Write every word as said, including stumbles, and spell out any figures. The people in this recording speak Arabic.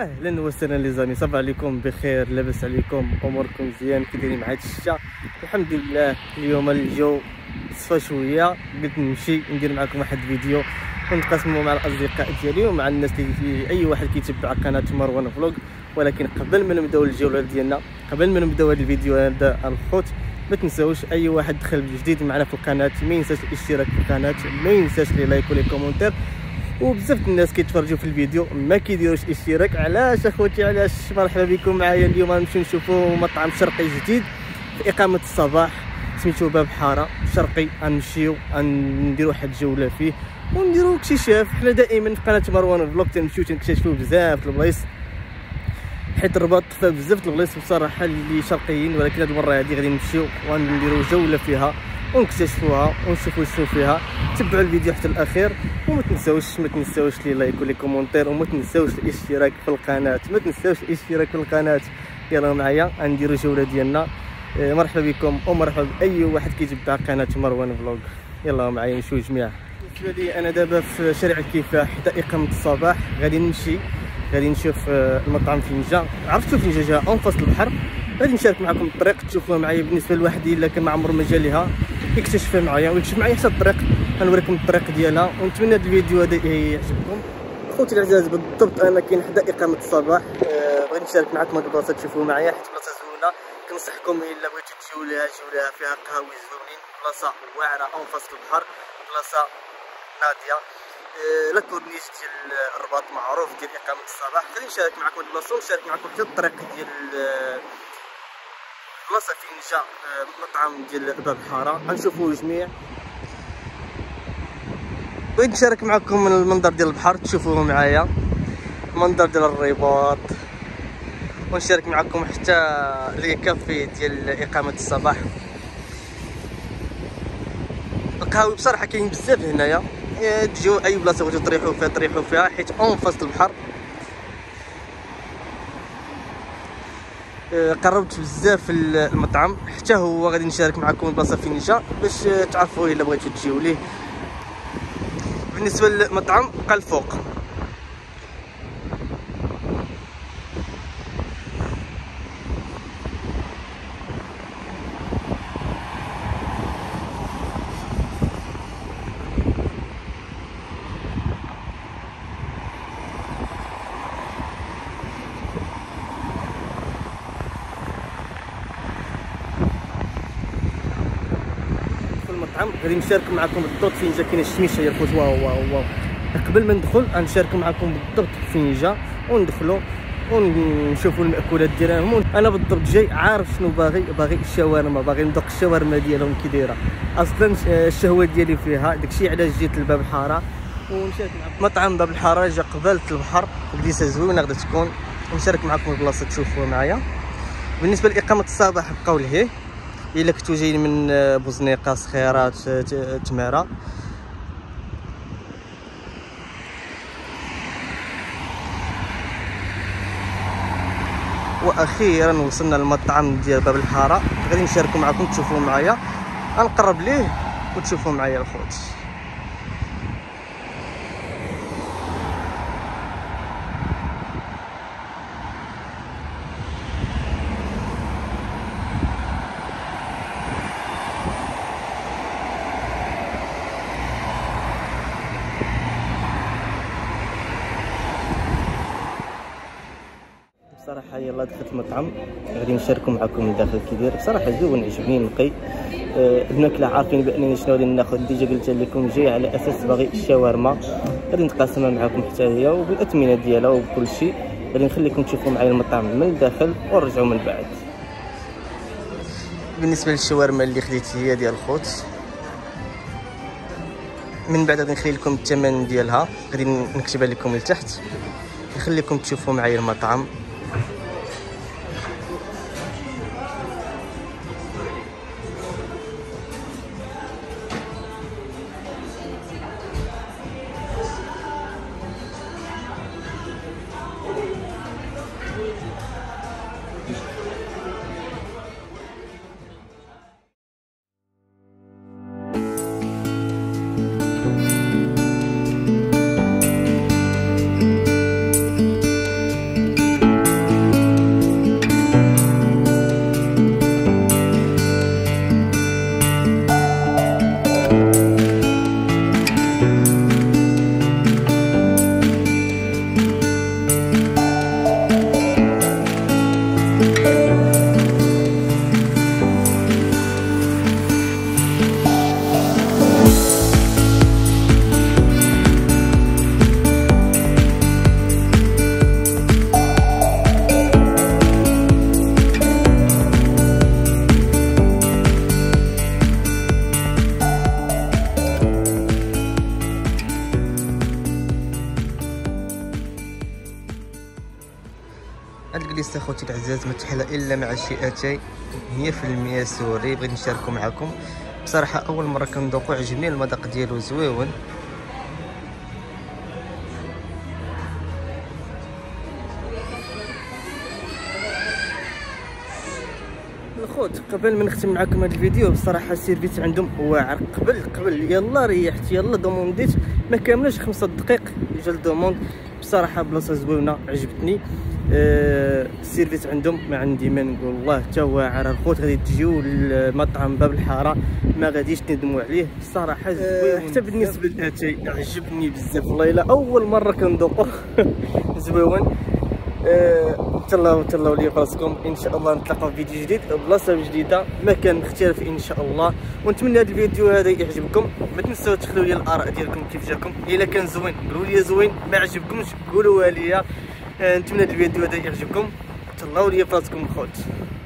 اهلا وسهلا لي زامي، صباح عليكم بخير، لاباس عليكم، اموركم مزيان؟ كي دايرين مع هاد الشتا؟ الحمد لله. اليوم الجو صفى شويه، قلت نمشي ندير معكم واحد الفيديو ونقسمو مع الاصدقاء ديالي ومع الناس اللي اي واحد كيتبع قناه مروان فلوق. ولكن قبل ما نبداو الجوله ديالنا، قبل ما نبداو هاد الفيديو هذا الخوت، ما تنساوش اي واحد دخل جديد معنا في القناه ما ينساش الاشتراك في القناه، ما ينساش لي لايك ولي كومونتير. وبزاف الناس كيتفرجوا في الفيديو ما كيديروش اشتراك، علاش اخوتي؟ علاش؟ مرحبا بكم معايا. اليوم غنمشيو نشوفوا مطعم شرقي جديد في اقامه الصباح سميتو باب الحارة شرقي. غنمشيو غنديروا واحد جوله فيه ونديروا اكتشاف. حنا دائما في قناه مروان فلوق تنمشيو تنكتشفوا بزاف البلايص، حيت الرباط فيها بزاف البلايص بصراحه اللي شرقيين. ولكن هاد المره هادي غادي نمشيو ونديروا جوله فيها ونكتشفوها ونشوفوا شنو فيها. تبعوا الفيديو حتى الاخير، وما تنساوش ما تنساوش لي لايك ولي كومونتير، وما تنساوش الاشتراك في القناه، ما تنساوش الاشتراك في القناه. يلا معايا غنديروا الجوله ديالنا. مرحبا بكم ومرحبا باي واحد كيتبع قناه مروان فلوق. يلا معايا نمشيو جميع. بالنسبه لي انا دابا في شارع الكفاح حتى اقامه الصباح، غادي نمشي غادي نشوف المطعم فين جا. عرفتوا فين جا؟ جا انفاس البحر. غادي نشارك معكم الطريق تشوفوها معايا. بالنسبه لواحد الا كان ما عمره ما جا ليها اكتشفها معايا ويكتشف معايا حتى الطريق. غنوريكم الطريق ديالها ونتمنى هذا الفيديو هذا يعجبكم. خوتي العزاز بالضبط انا كاين حدا اقامه الصباح. أه بغيت نشارك معكم هاد البلاصه تشوفوها معايا، حيت بلاصه زوينه كنصحكم الا بغيتو تجيو ليها جيو ليها، فيها قهاوي زوينين، بلاصه واعره انفاس البحر، بلاصه ناضيه. أه لا كورنيش ديال الرباط معروف ديال اقامه الصباح. غادي نشارك معكم البلاصه ونشارك معكم حتى الطريق ديال بلاصه فين جا مطعم ديال باب الحارة. غنشوفوا جميع. بغيت نشارك معكم المنظر ديال البحر تشوفوه معايا، المنظر ديال الرباط، ونشارك معكم حتى لي كافي ديال اقامه الصباح. القهاوي بصراحه كاين بزاف هنايا، تجيو اي بلاصه بغيتو تريحوا فيها تريحوا فيها، حيت انفاس البحر. قربت بزاف المطعم حتى هو. غادي نشارك معكم البلاصه فين جا باش تعرفوا الا بغيتوا تجيو ليه. بالنسبه للمطعم بقى الفوق. غادي نشارك معكم بالضبط فين جا. كاين الشميشه هي الخوت. واو واو واو. قبل ما ندخل غنشارك معكم بالضبط فين جا، وندخلوا ونشوفوا المأكولات ديالهم. انا بالضبط جاي عارف شنو باغي، باغي الشاورما، باغي ندوق الشاورما ديالهم كي دايره. اصلا الشهوه ديالي فيها، داكشي علاش جيت لباب الحاره. ونشارك معكم مطعم باب الحاره جا قبالة البحر، بليسه زوينه غادي تكون. ونشارك معكم البلاصه تشوفوها معايا. بالنسبه لاقامه الصباح بقاو لهيه الا كنتو جايين من بوزنيقة اسخيرات تمارة. واخيرا وصلنا للمطعم ديال باب الحارة. غادي نشاركو معكم تشوفوه معايا، غنقرب ليه وتشوفوه معايا الخوت. بصراحه يلا دخلت المطعم، غادي نشارككم معكم الداخل كي داير. بصراحه زوين عجبني نقي. أه الماكله عارفين بانني شنو غادي ناخذ، ديجا قلت لكم جاي على اساس باغي الشاورما. غادي نتقاسمها معكم حتى هي وبالاثمنه ديالها وبكل شيء. غادي نخليكم تشوفوا معايا المطعم من الداخل ونرجعوا من بعد. بالنسبه للشاورما اللي خديت هي ديال الخوت، من بعد غادي نخلي لكم الثمن ديالها، غادي نكتبها لكم لتحت. نخليكم تشوفوا معايا المطعم. هاد الجليسة اخوتي العزاز ما تحلى الا مع شي اتاي مية في المية سوري. بغيت نشاركو معكم بصراحه اول مره كندوقو، عجبني المذاق ديالو زويون. الخوت قبل ما نختم معكم هذا الفيديو بصراحه السيرفيس عندهم واعر. قبل قبل يلا ريحت يلا دومون ديت ما كاملاش خمسة دقائق جا الدوموند. بصراحه بلاصه زوينه عجبتني. أه السيرفيس عندهم ما عندي ما نقول، الله تا واعر. الخوت غادي تجيو لمطعم باب الحاره ما غاديش تندموا عليه بصراحه زوين. أه حتى بالنسبه للاتاي عجبني بزاف والله الا اول مره كندوقو زوين. تهلاو تهلاو لي براسكم، ان شاء الله نتلاقاو في فيديو جديد بلاصه جديده مكان مختلف ان شاء الله. ونتمنى هذا الفيديو هذا يعجبكم. ما تنساو تخليو لي الاراء ديالكم كيف جاكم، الا كان زوين قولوا لي زوين، ما عجبكمش قولوها لي. نتمنى هذا الفيديو هذا يعجبكم. تهلاو لي براسكم خوت.